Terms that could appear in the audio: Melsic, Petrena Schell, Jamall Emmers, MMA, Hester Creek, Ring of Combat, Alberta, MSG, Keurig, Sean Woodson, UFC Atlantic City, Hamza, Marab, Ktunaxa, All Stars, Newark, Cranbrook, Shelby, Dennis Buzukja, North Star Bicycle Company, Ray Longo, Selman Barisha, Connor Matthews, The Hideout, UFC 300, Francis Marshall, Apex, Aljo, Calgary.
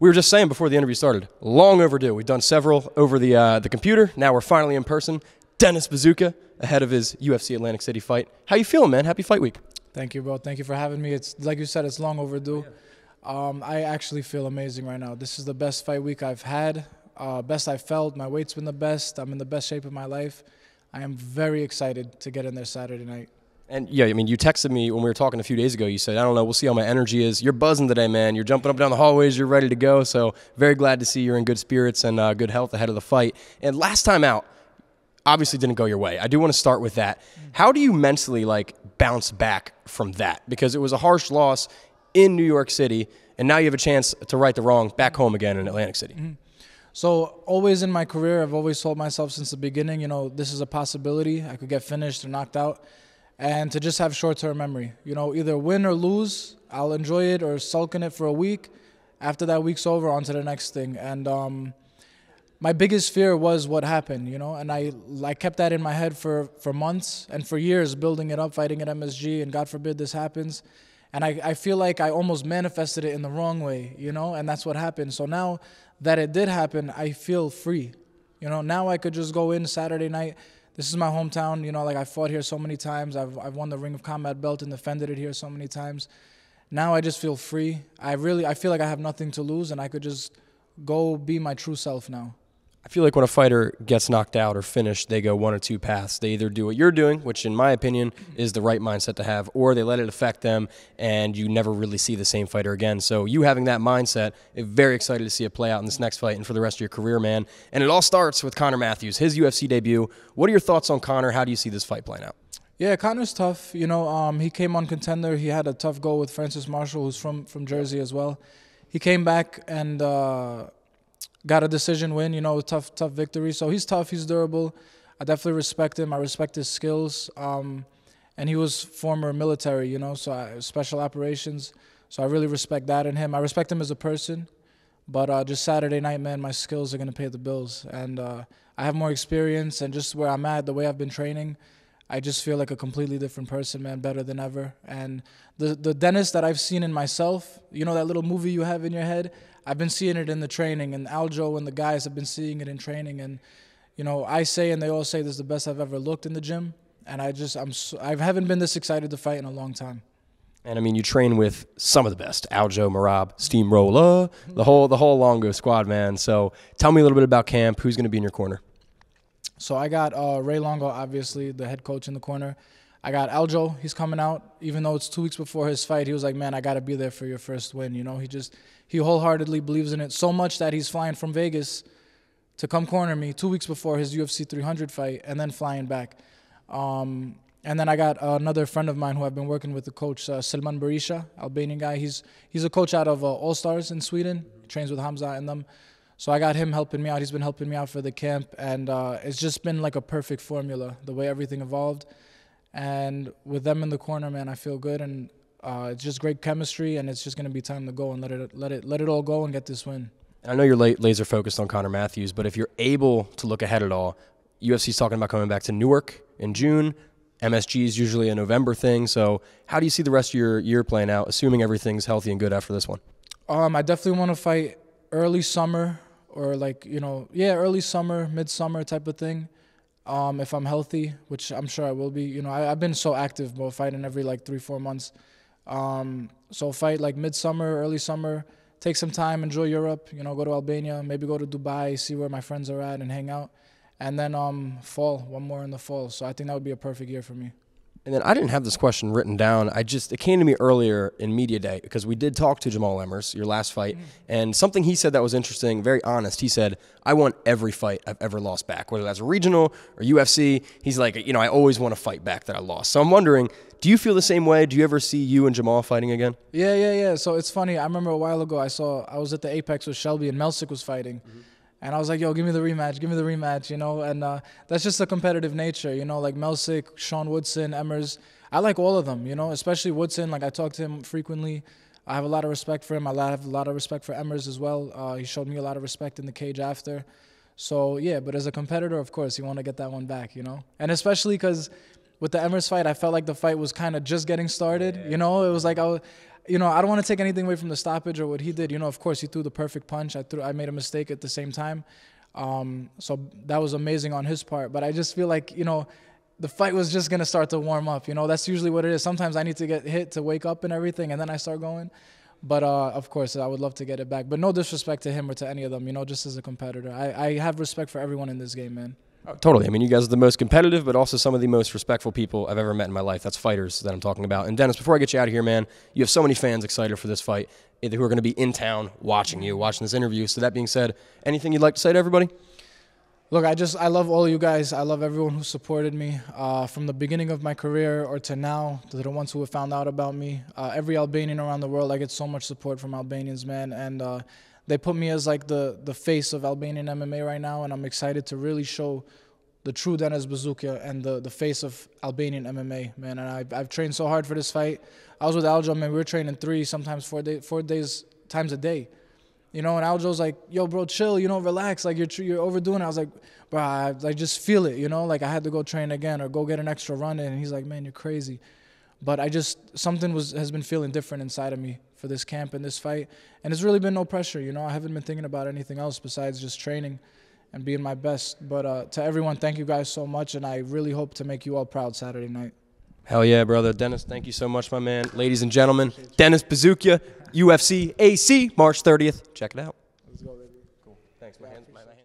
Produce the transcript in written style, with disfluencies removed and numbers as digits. we were just saying before the interview started, long overdue. We've done several over the computer. Now we're finally in person. Dennis Buzukja, ahead of his UFC Atlantic City fight. How you feeling, man? Happy fight week. Thank you, bro. Thank you for having me. It's like you said, it's long overdue. I actually feel amazing right now. This is the best fight week I've had, best I've felt. My weight's been the best. I'm in the best shape of my life. I am very excited to get in there Saturday night. And yeah, I mean, you texted me when we were talking a few days ago. You said, I don't know, we'll see how my energy is. You're buzzing today, man. You're jumping up and down the hallways. You're ready to go. So very glad to see you're in good spirits and good health ahead of the fight. And last time out, obviously didn't go your way. I do want to start with that. How do you mentally like bounce back from that? Because it was a harsh loss in New York City, and now you have a chance to right the wrong back home again in Atlantic City. So always in my career, I've always told myself since the beginning, you know, this is a possibility. I could get finished or knocked out. And to just have short-term memory, you know, either win or lose, I'll enjoy it or sulk in it for a week. After that week's over, on to the next thing. And my biggest fear was what happened, you know, and I kept that in my head for months and for years, building it up, fighting at MSG, and God forbid this happens. And I feel like I almost manifested it in the wrong way, you know, and that's what happened. So now that it did happen, I feel free. You know, now I could just go in Saturday night. This is my hometown, you know, like I fought here so many times. I've won the Ring of Combat belt and defended it here so many times. Now I just feel free. I feel like I have nothing to lose and I could just go be my true self now. I feel like when a fighter gets knocked out or finished, they go one or two paths. They either do what you're doing, which in my opinion is the right mindset to have, or they let it affect them and you never really see the same fighter again. So you having that mindset, very excited to see it play out in this next fight and for the rest of your career, man. And it all starts with Connor Matthews, his UFC debut. What are your thoughts on Connor? How do you see this fight playing out? Yeah, Connor's tough. You know, he came on Contender. He had a tough go with Francis Marshall, who's from Jersey as well. He came back and got a decision win, you know, tough victory. So he's tough, he's durable. I definitely respect him. I respect his skills. And he was former military, you know, so special operations. So I really respect that in him. I respect him as a person. But just Saturday night, man, my skills are going to pay the bills. And I have more experience. And just where I'm at, the way I've been training, I just feel like a completely different person, man, better than ever. And the Dennis that I've seen in myself, you know, that little movie you have in your head, I've been seeing it in the training, and Aljo and the guys have been seeing it in training. And, you know, I say, and they all say, this is the best I've ever looked in the gym. And I haven't been this excited to fight in a long time. And, I mean, you train with some of the best, Aljo, Marab, Steamroller, the whole Longo squad, man. So tell me a little bit about camp. Who's going to be in your corner? So I got Ray Longo, obviously, the head coach in the corner. I got Aljo. He's coming out. Even though it's 2 weeks before his fight, he was like, man, I got to be there for your first win. You know, he wholeheartedly believes in it so much that he's flying from Vegas to come corner me 2 weeks before his UFC 300 fight and then flying back. And then I got another friend of mine who I've been working with, the coach, Selman Barisha, Albanian guy. He's a coach out of All Stars in Sweden. He trains with Hamza and them. So I got him helping me out. He's been helping me out for the camp. And it's just been like a perfect formula, the way everything evolved. And with them in the corner, man, I feel good, and it's just great chemistry, and it's just going to be time to go and let it all go and get this win. I know you're laser focused on Connor Matthews, but if you're able to look ahead at all, UFC's talking about coming back to Newark in June. MSG is usually a November thing. So how do you see the rest of your year playing out, assuming everything's healthy and good after this one? I definitely want to fight early summer or like, you know, yeah, early summer, midsummer type of thing. If I'm healthy, which I'm sure I will be, you know, I've been so active, bro, fighting every like 3-4 months. So fight like midsummer, early summer, take some time, enjoy Europe, you know, go to Albania, maybe go to Dubai, see where my friends are at and hang out. And then fall, one more in the fall. So I think that would be a perfect year for me. And then I didn't have this question written down. It came to me earlier in media day because we did talk to Jamall Emmers, your last fight, and something he said that was interesting, very honest. He said, I want every fight I've ever lost back, whether that's regional or UFC. He's like, you know, I always want to fight back that I lost. So I'm wondering, do you feel the same way? Do you ever see you and Jamall fighting again? Yeah. So it's funny. I remember a while ago I was at the Apex with Shelby and Melsic was fighting. And I was like, yo, give me the rematch, you know? And that's just the competitive nature, you know? Like Melsic, Sean Woodson, Emmers. I like all of them, you know? Especially Woodson. Like, I talk to him frequently. I have a lot of respect for him. I have a lot of respect for Emmers as well. He showed me a lot of respect in the cage after. So, yeah, but as a competitor, of course, you want to get that one back, you know? And especially because with the Emmers fight, I felt like the fight was kind of just getting started, you know? It was like you know, I don't want to take anything away from the stoppage or what he did. You know, of course, he threw the perfect punch. I made a mistake at the same time. So that was amazing on his part. But I just feel like, you know, the fight was just going to start to warm up. You know, that's usually what it is. Sometimes I need to get hit to wake up and everything, and then I start going. But, of course, I would love to get it back. But no disrespect to him or to any of them, you know, just as a competitor. I have respect for everyone in this game, man. Oh, totally. I mean, you guys are the most competitive, but also some of the most respectful people I've ever met in my life. That's fighters that I'm talking about. And, Dennis, before I get you out of here, man, you have so many fans excited for this fight who are going to be in town watching you, watching this interview. So that being said, anything you'd like to say to everybody? Look, I love all you guys. I love everyone who supported me from the beginning of my career or to now, to the ones who have found out about me. Every Albanian around the world, I get so much support from Albanians, man. And they put me as like the face of Albanian MMA right now. And I'm excited to really show the true Dennis Buzukja and the face of Albanian MMA, man. And I've trained so hard for this fight. I was with Aljo, man. We were training three, sometimes four times a day. You know, and Aljo's like, yo, bro, chill, you know, relax, like, you're overdoing it. I was like, bro, I just feel it, you know, like, I had to go train again or go get an extra run in, and he's like, man, you're crazy. But I just, something has been feeling different inside of me for this camp and this fight, and it's really been no pressure, you know. I haven't been thinking about anything else besides just training and being my best. But to everyone, thank you guys so much, and I really hope to make you all proud Saturday night. Hell yeah, brother. Dennis, thank you so much, my man. Ladies and gentlemen, Dennis Buzukja, UFC AC, March 30th. Check it out. Let's go, baby. Cool. Thanks, man.